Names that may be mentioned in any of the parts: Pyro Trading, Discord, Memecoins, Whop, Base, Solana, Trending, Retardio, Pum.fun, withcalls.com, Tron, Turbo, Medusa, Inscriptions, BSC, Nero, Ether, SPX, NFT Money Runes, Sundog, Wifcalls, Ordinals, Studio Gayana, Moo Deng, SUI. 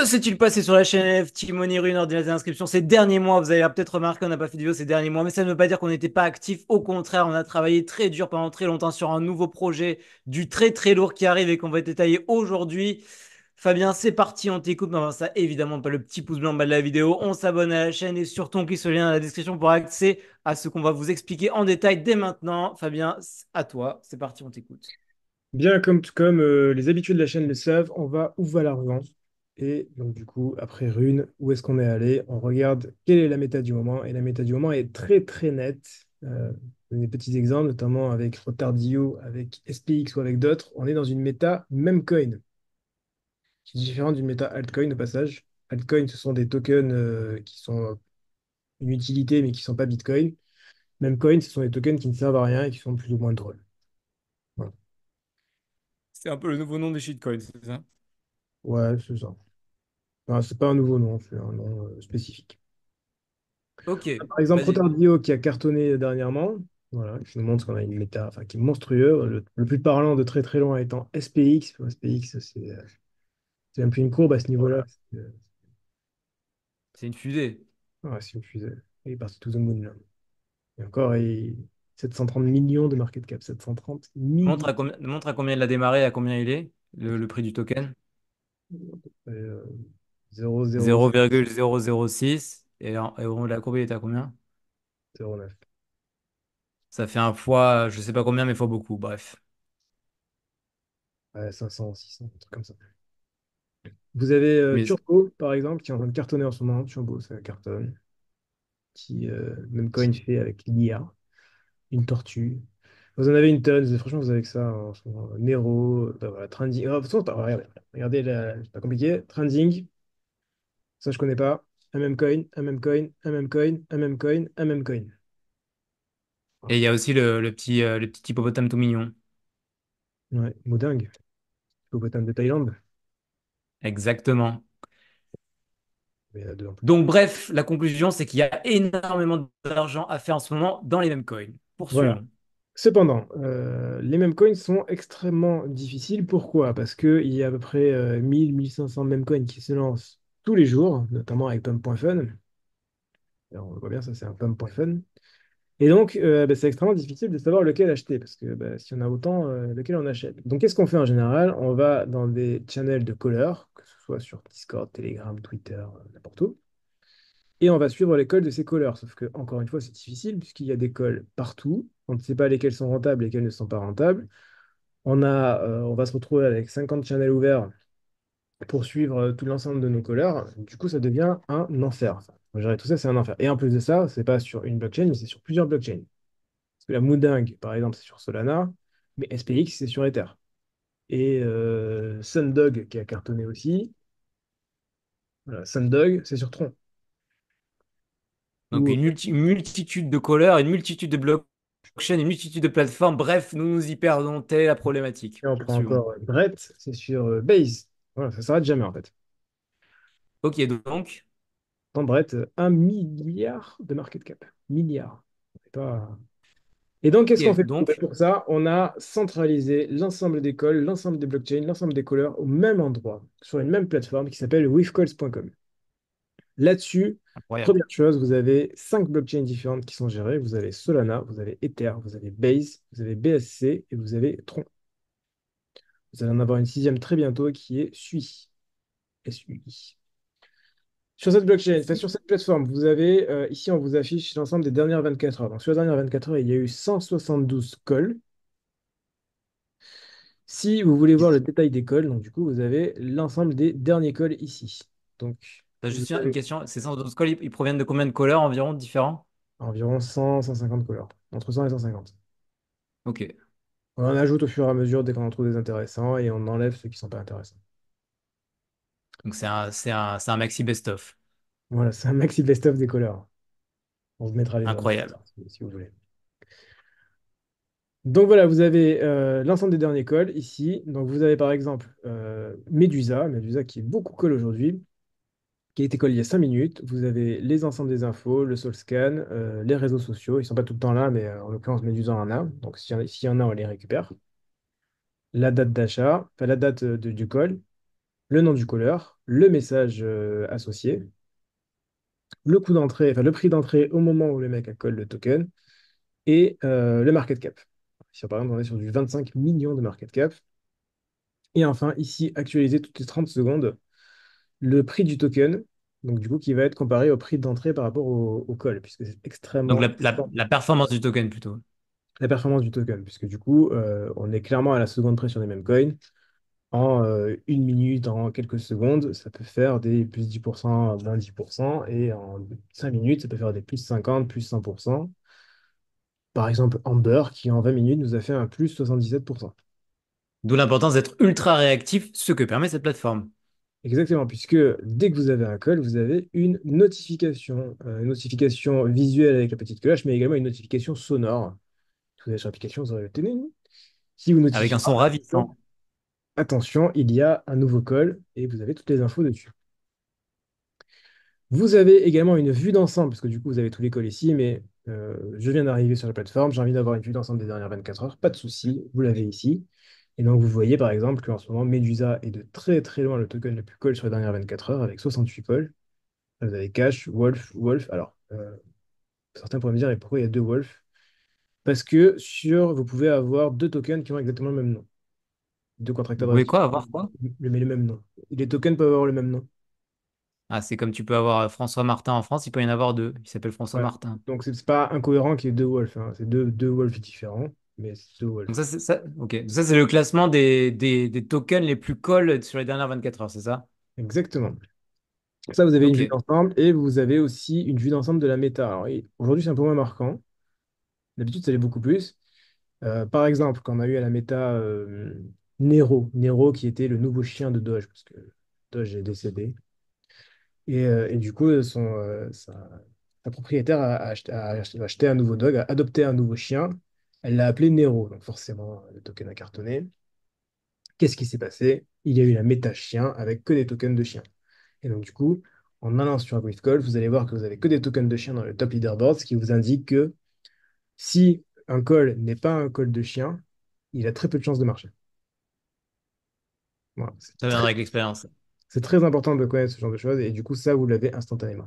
Que s'est-il passé sur la chaîne NFT Money Runes, Ordinals et inscriptions ces derniers mois? Vous avez peut-être remarqué qu'on n'a pas fait de vidéo ces derniers mois, mais ça ne veut pas dire qu'on n'était pas actif. Au contraire, on a travaillé très dur pendant très longtemps sur un nouveau projet du très lourd qui arrive et qu'on va détailler aujourd'hui. Fabien, c'est parti, on t'écoute. Mais avant ça, évidemment, pas le petit pouce blanc en bas de la vidéo. On s'abonne à la chaîne et surtout, on clique sur le lien dans la description pour accéder à ce qu'on va vous expliquer en détail dès maintenant. Fabien, à toi. C'est parti, on t'écoute. Bien, comme les habitués de la chaîne le savent, on va où va l'argent? Et donc du coup, après Rune, où est-ce qu'on est allé? On regarde quelle est la méta du moment. Et la méta du moment est très nette. Des petits exemples, notamment avec Retardio, avec SPX ou avec d'autres. On est dans une méta même coin, qui est différente d'une méta altcoin au passage. Altcoin, ce sont des tokens qui sont une utilité mais qui ne sont pas Bitcoin. Même coin, ce sont des tokens qui ne servent à rien et qui sont plus ou moins drôles. Voilà. C'est un peu le nouveau nom des shitcoins, c'est ça? Ouais, c'est ça. Enfin, c'est pas un nouveau nom, c'est un nom spécifique. Ok. Par exemple, Retardio qui a cartonné dernièrement, voilà, qui nous montre qu'on a une méta qui est monstrueuse. Le plus parlant de très loin étant SPX. SPX, c'est même plus une courbe à ce niveau-là. C'est une fusée. Ouais, c'est une fusée. Il est parti to the moon là. Et encore, 730 millions de market cap. 730 millions. Montre à combien il a démarré, à combien il est, le prix du token. 0,006 et on l'a courbé, il était à combien? 0,9. Ça fait un fois, je sais pas combien, mais fois beaucoup, bref. Ouais, 500, 600, un truc comme ça. Vous avez Turbo, par exemple, qui est en train de cartonner en ce moment. Turbo, ça cartonne. Qui, même coin fait avec l'IA, une tortue. Vous en avez une tonne, franchement, vous avez que ça en ce moment. Nero, voilà, Trending. Oh, regardez, c'est pas compliqué. Trending, ça je connais pas. Un même coin, un même coin, un même coin, un même coin, un même coin. Et il y a aussi le petit hippopotame tout mignon. Ouais, Moo Deng, hippopotame de Thaïlande. Exactement. Donc, bref, la conclusion, c'est qu'il y a énormément d'argent à faire en ce moment dans les mêmes coins. Voilà. Cependant, les mêmes coins sont extrêmement difficiles. Pourquoi? Parce qu'il y a à peu près 1000-1500 mêmes coins qui se lancent tous les jours, notamment avec Pum.fun. On voit bien, ça c'est un Pum.fun. Et donc, c'est extrêmement difficile de savoir lequel acheter, parce que si on a autant, lequel on achète. Donc, qu'est-ce qu'on fait en général? On va dans des channels de callers, que ce soit sur Discord, Telegram, Twitter, n'importe où. Et on va suivre les calls de ces callers. Sauf que, encore une fois, c'est difficile puisqu'il y a des calls partout. On ne sait pas lesquels sont rentables et lesquels ne sont pas rentables. On va se retrouver avec 50 channels ouverts pour suivre tout l'ensemble de nos callers. Du coup, ça devient un enfer. Gérer tout ça, c'est un enfer. Et en plus de ça, ce n'est pas sur une blockchain, mais c'est sur plusieurs blockchains. Parce que la Moo Deng, par exemple, c'est sur Solana, mais SPX, c'est sur Ether. Et Sundog, qui a cartonné aussi. Voilà, Sundog, c'est sur Tron. Donc une multitude de callers, une multitude de blockchains, une multitude de plateformes. Bref, nous nous y perdons, telle la problématique. Et on prend encore Brett, c'est sur Base. Voilà, ça s'arrête jamais en fait. Ok, donc dans Brett, 1 milliard de market cap. Milliard. Et donc, qu'est-ce qu'on fait pour ça? On a centralisé l'ensemble des calls, l'ensemble des blockchains, l'ensemble des callers au même endroit, sur une même plateforme qui s'appelle withcalls.com. Là-dessus, première chose, vous avez 5 blockchains différentes qui sont gérées. Vous avez Solana, vous avez Ether, vous avez Base, vous avez BSC et vous avez Tron. Vous allez en avoir une 6e très bientôt qui est SUI. SUI. Sur cette plateforme, vous avez, ici on vous affiche l'ensemble des dernières 24 heures. Donc sur les dernières 24 heures, il y a eu 172 calls. Si vous voulez voir le détail des calls, donc du coup, vous avez l'ensemble des derniers calls ici. Donc... Juste une question, ces 112 calls, ils proviennent de combien de callers environ différents? Environ 100-150 callers, entre 100 et 150. Ok. On en ajoute au fur et à mesure dès qu'on en trouve des intéressants et on enlève ceux qui ne sont pas intéressants. Donc c'est un maxi best-of. Voilà, c'est un maxi best-of des callers. On vous mettra les incroyable noms, si vous voulez. Donc voilà, vous avez l'ensemble des derniers calls ici. Donc vous avez par exemple Medusa qui est beaucoup call aujourd'hui, qui a été call il y a 5 minutes. Vous avez les ensembles des infos, le soul scan, les réseaux sociaux. Ils ne sont pas tout le temps là, mais en l'occurrence, Medusa en a. Donc, s'il y en a, on les récupère. La date d'achat, enfin la date du call. le nom du caller, le message associé, le coût d'entrée, enfin le prix d'entrée au moment où le mec a call le token et le market cap. Ici, par exemple, on est sur du 25 millions de market cap. Et enfin, ici, actualiser toutes les 30 secondes le prix du token, donc du coup, qui va être comparé au prix d'entrée par rapport au call, puisque c'est extrêmement... Donc la performance du token plutôt. La performance du token, puisque du coup, on est clairement à la seconde près sur les mêmes coins. En une minute, en quelques secondes, ça peut faire des plus 10%, 20%, et en 5 minutes, ça peut faire des plus 50, plus 100%. Par exemple, Amber, qui en 20 minutes nous a fait un plus 77%. D'où l'importance d'être ultra réactif, ce que permet cette plateforme. Exactement, puisque dès que vous avez un call, vous avez une notification visuelle avec la petite cloche, mais également une notification sonore. Si vous avez sur l'application, vous aurez le télé. Si vous notifiez avec un son ravissant. Attention, il y a un nouveau call et vous avez toutes les infos dessus. Vous avez également une vue d'ensemble, parce que du coup, vous avez tous les calls ici, mais je viens d'arriver sur la plateforme, j'ai envie d'avoir une vue d'ensemble des dernières 24 heures, pas de souci, vous l'avez ici. Et donc, vous voyez par exemple qu'en ce moment, Medusa est de très très loin le token le plus call sur les dernières 24 heures, avec 68 calls. Vous avez Cash, Wolf. Alors, certains pourraient me dire, mais pourquoi il y a deux Wolf? Parce que vous pouvez avoir deux tokens qui ont exactement le même nom. Deux contracts adresses. Vous pouvez quoi avoir quoi? Mais le même nom. Les tokens peuvent avoir le même nom. Ah, c'est comme tu peux avoir François Martin en France, il peut y en avoir deux. Il s'appelle François Martin. Donc, ce n'est pas incohérent qu'il y ait deux Wolfs. Hein. C'est deux Wolfs différents, mais c'est deux Wolfs. Donc, ça, c'est le classement des tokens les plus calls sur les dernières 24 heures, c'est ça? Exactement. Ça, vous avez une vue d'ensemble et vous avez aussi une vue d'ensemble de la méta. Alors, aujourd'hui, c'est un peu moins marquant. D'habitude, ça l'est beaucoup plus. Par exemple, quand on a eu à la méta Nero, qui était le nouveau chien de Doge, parce que Doge est décédé. Et du coup, sa propriétaire a acheté un nouveau dog, a adopté un nouveau chien. Elle l'a appelé Nero, donc forcément, le token a cartonné. Qu'est-ce qui s'est passé? Il y a eu la méta chien avec que des tokens de chien. Et donc, du coup, en allant sur withcalls, vous allez voir que vous n'avez que des tokens de chien dans le top leaderboard, ce qui vous indique que si un call n'est pas un call de chien, il a très peu de chances de marcher. Voilà, ça vient avec l'expérience. C'est très important de connaître ce genre de choses et du coup, ça, vous l'avez instantanément.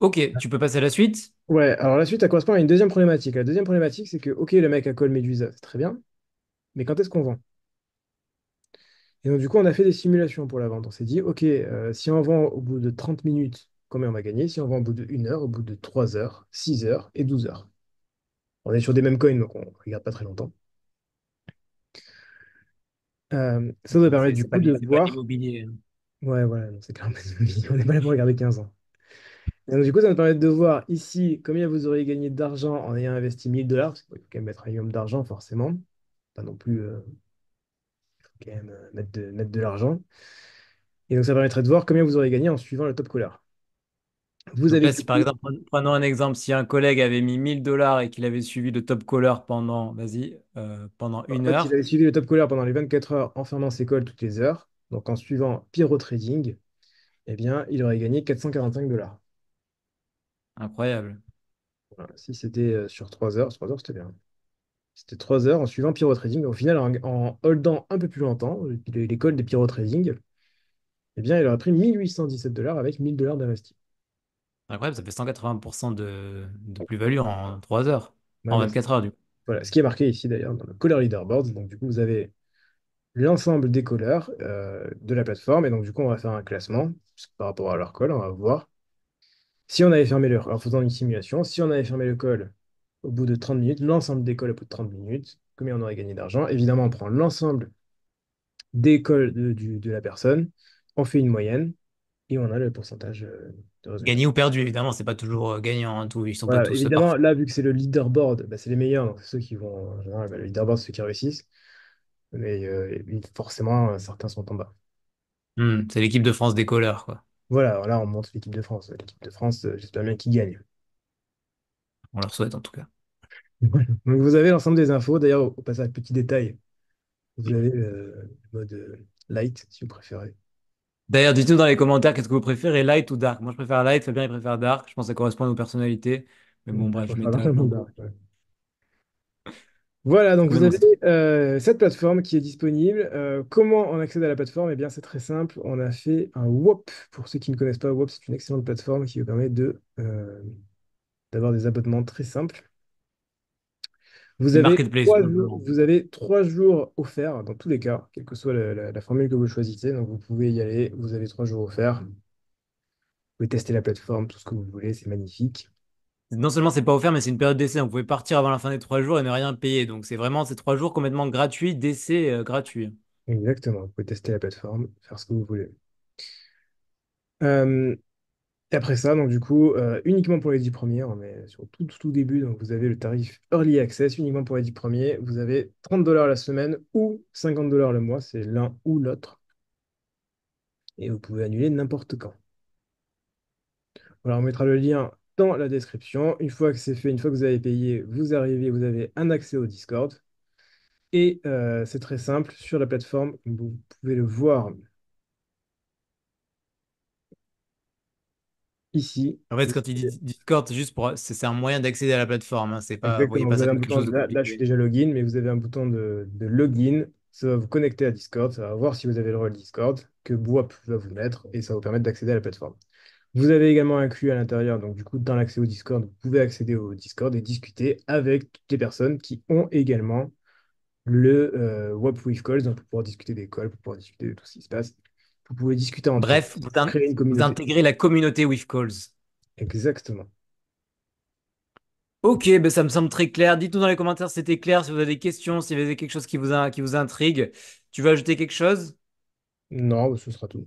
Ok, tu peux passer à la suite? Ouais, alors la suite, ça correspond à une deuxième problématique. La deuxième problématique, c'est que, ok, le mec a call Medusa, c'est très bien, mais quand est-ce qu'on vend? Et donc, du coup, on a fait des simulations pour la vente. On s'est dit, ok, si on vend au bout de 30 minutes, combien on va gagner? Si on vend au bout de 1 heure, au bout de 3 heures, 6 heures et 12 heures. On est sur des mêmes coins, donc on ne regarde pas très longtemps. Ça doit permettre du coup de voir. Ouais, voilà, c'est clairement pas l'immobilier. On n'est pas là pour regarder 15 ans. Et donc, du coup, ça va permettre de voir ici combien vous auriez gagné d'argent en ayant investi 1000$. Parce qu'il faut quand même mettre un minimum d'argent, forcément. Pas non plus. Il faut quand même mettre de l'argent. Et donc, ça permettrait de voir combien vous auriez gagné en suivant le top caller. Vous avez là, si, par exemple, prenons un exemple, si un collègue avait mis 1000$ et qu'il avait suivi le top caller pendant une heure. Il avait suivi le top caller pendant les 24 heures en fermant ses calls toutes les heures, donc en suivant Pyro Trading, eh bien, il aurait gagné 445$. Incroyable. Voilà, si c'était sur 3 heures, c'était bien. C'était 3 heures en suivant Pyro Trading. Au final, en holdant un peu plus longtemps, les calls de Pyro Trading, eh bien, il aurait pris 1817$ avec 1000$ d'investi. Incroyable, ça fait 180% de plus-value en 3 heures, en 24 heures du coup. Voilà, ce qui est marqué ici d'ailleurs dans le caller leaderboard. Donc du coup, vous avez l'ensemble des callers de la plateforme. Et donc du coup, on va faire un classement par rapport à leur call. On va voir si on avait fermé en faisant une simulation, si on avait fermé le call au bout de 30 minutes, l'ensemble des calls au bout de 30 minutes, combien on aurait gagné d'argent. Évidemment, on prend l'ensemble des calls de la personne, on fait une moyenne. Et on a le pourcentage de résultats. Gagné ou perdu, évidemment, c'est pas toujours gagnant. Hein, ils sont voilà, pas tous évidemment, là, vu que c'est le leaderboard, bah, c'est les meilleurs. Donc, ceux qui vont en général, bah, le leaderboard, c'est ceux qui réussissent. Mais forcément, certains sont en bas. C'est l'équipe de France des callers, quoi. Voilà, là, on monte l'équipe de France. L'équipe de France, j'espère bien qu'ils gagnent. On leur souhaite, en tout cas. Donc, vous avez l'ensemble des infos. D'ailleurs, au passage, petit détail, vous avez le mode light, si vous préférez. D'ailleurs, dites-nous dans les commentaires qu'est-ce que vous préférez, light ou dark. Moi, je préfère light, Fabien, il préfère dark. Je pense que ça correspond à nos personnalités. Mais bon, bref, je m'étonne. Voilà, donc vous avez cette plateforme qui est disponible. Comment on accède à la plateforme? Eh bien, c'est très simple. On a fait un Whop. Pour ceux qui ne connaissent pas, Whop, c'est une excellente plateforme qui vous permet d'avoir des abonnements très simples. Vous avez 3 jours offerts dans tous les cas, quelle que soit la formule que vous choisissez. Donc, vous pouvez y aller. Vous avez 3 jours offerts. Vous pouvez tester la plateforme, tout ce que vous voulez. C'est magnifique. Non seulement c'est pas offert, mais c'est une période d'essai. Vous pouvez partir avant la fin des 3 jours et ne rien payer. Donc c'est vraiment ces 3 jours complètement gratuits, d'essai gratuit. Exactement. Vous pouvez tester la plateforme, faire ce que vous voulez. Et après ça, donc du coup, uniquement pour les 10 premiers, on est sur tout début. Donc vous avez le tarif Early Access uniquement pour les 10 premiers. Vous avez 30 $ la semaine ou 50 $ le mois. C'est l'un ou l'autre. Et vous pouvez annuler n'importe quand. Voilà, on mettra le lien dans la description. Une fois que c'est fait, une fois que vous avez payé, vous arrivez, vous avez un accès au Discord. Et c'est très simple, sur la plateforme, vous pouvez le voir ici. En fait, quand il dit Discord, c'est juste pour... c'est un moyen d'accéder à la plateforme. Hein. C'est pas... Voyez pas ça comme quelque chose de compliqué. Là, je suis déjà login, mais vous avez un bouton de login. Ça va vous connecter à Discord. Ça va voir si vous avez le rôle Discord que Whop va vous mettre et ça va vous permettre d'accéder à la plateforme. Vous avez également inclus à l'intérieur, donc du coup, dans l'accès au Discord, vous pouvez accéder au Discord et discuter avec toutes les personnes qui ont également le Whop with Calls, donc pour pouvoir discuter des calls, pour pouvoir discuter de tout ce qui se passe. Vous pouvez discuter en bref, vous intégrez la communauté with Calls. Exactement. Ok, ben ça me semble très clair. Dites-nous dans les commentaires si c'était clair, si vous avez des questions, si vous avez quelque chose qui vous intrigue. Tu veux ajouter quelque chose? Non, ce sera tout.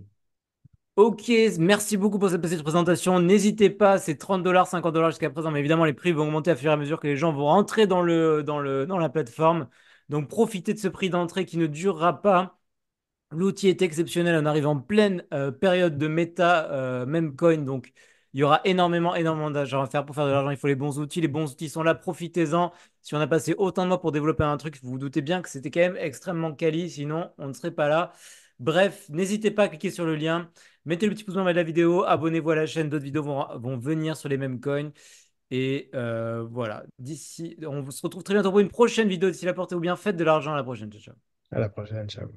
Ok, merci beaucoup pour cette présentation. N'hésitez pas, c'est 30 $, 50 $ jusqu'à présent, mais évidemment, les prix vont augmenter à fur et à mesure que les gens vont rentrer dans la plateforme. Donc, profitez de ce prix d'entrée qui ne durera pas. L'outil est exceptionnel. On arrive en pleine période de méta, même coin. Donc, il y aura énormément d'argent à faire. Pour faire de l'argent, il faut les bons outils. Les bons outils sont là, profitez-en. Si on a passé autant de mois pour développer un truc, vous vous doutez bien que c'était quand même extrêmement quali. Sinon, on ne serait pas là. Bref, n'hésitez pas à cliquer sur le lien. Mettez le petit pouce en bas de la vidéo, abonnez-vous à la chaîne, d'autres vidéos vont venir sur les mêmes coins. Et voilà, d'ici, on se retrouve très bientôt pour une prochaine vidéo. D'ici là, portez-vous bien, faites de l'argent, à la prochaine, ciao. À la prochaine, ciao.